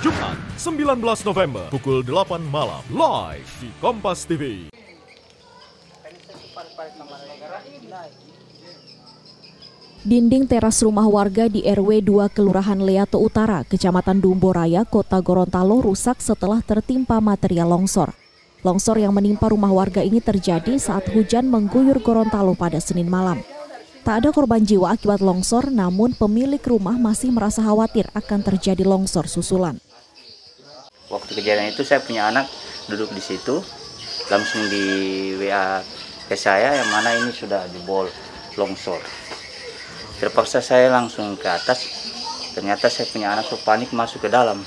Jumat 19 November pukul 8 malam live di Kompas TV. Dinding teras rumah warga di RW 2 Kelurahan Leato Utara, Kecamatan Dumbo Raya, Kota Gorontalo rusak setelah tertimpa material longsor. Longsor yang menimpa rumah warga ini terjadi saat hujan mengguyur Gorontalo pada Senin malam. Tak ada korban jiwa akibat longsor, namun pemilik rumah masih merasa khawatir akan terjadi longsor susulan. Waktu kejadian itu saya punya anak duduk di situ, langsung di WA ke saya yang mana ini sudah jebol longsor. Terpaksa saya langsung ke atas, ternyata saya punya anak panik masuk ke dalam.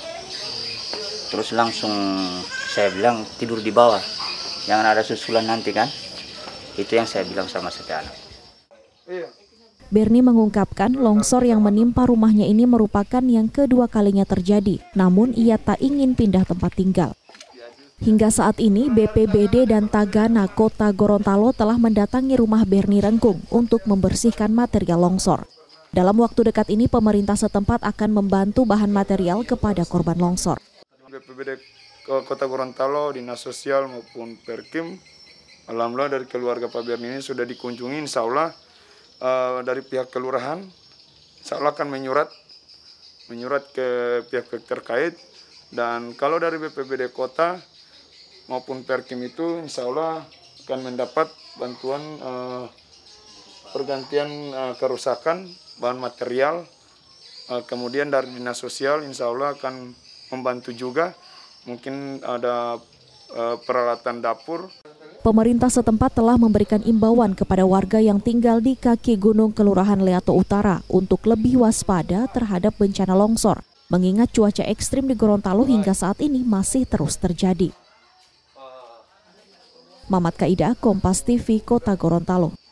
Terus langsung saya bilang tidur di bawah, jangan ada susulan nanti kan. Itu yang saya bilang sama saya anak. Berni mengungkapkan longsor yang menimpa rumahnya ini merupakan yang kedua kalinya terjadi, namun ia tak ingin pindah tempat tinggal. Hingga saat ini, BPBD dan Tagana Kota Gorontalo telah mendatangi rumah Berni Rengkung untuk membersihkan material longsor. Dalam waktu dekat ini, pemerintah setempat akan membantu bahan material kepada korban longsor. BPBD Kota Gorontalo, Dinas Sosial maupun Perkim, alhamdulillah dari keluarga Pak Berni ini sudah dikunjungi, insya Allah dari pihak kelurahan, insya Allah akan menyurat ke pihak terkait, dan kalau dari BPBD Kota maupun Perkim itu insya Allah akan mendapat bantuan pergantian kerusakan, bahan material. Kemudian dari Dinas Sosial insya Allah akan membantu juga, mungkin ada peralatan dapur. Pemerintah setempat telah memberikan imbauan kepada warga yang tinggal di kaki gunung Kelurahan Leato Utara untuk lebih waspada terhadap bencana longsor, mengingat cuaca ekstrim di Gorontalo hingga saat ini masih terus terjadi. Mamat Kaidah, Kompas TV, Kota Gorontalo.